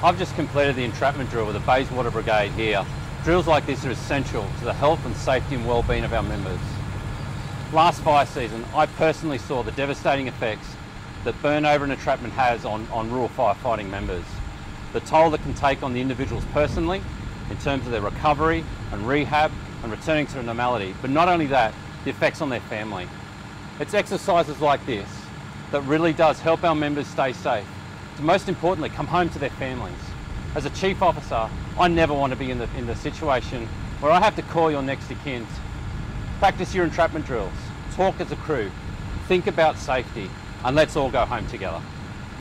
I've just completed the entrapment drill with the Bayswater Brigade here. Drills like this are essential to the health and safety and well-being of our members. Last fire season, I personally saw the devastating effects that burnover and entrapment has on rural firefighting members. The toll that can take on the individuals personally in terms of their recovery and rehab and returning to normality, but not only that, the effects on their family. It's exercises like this that really does help our members stay safe, but most importantly, come home to their families. As a chief officer, I never want to be in the situation where I have to call your next of kin. Practice your entrapment drills, talk as a crew, think about safety, and let's all go home together.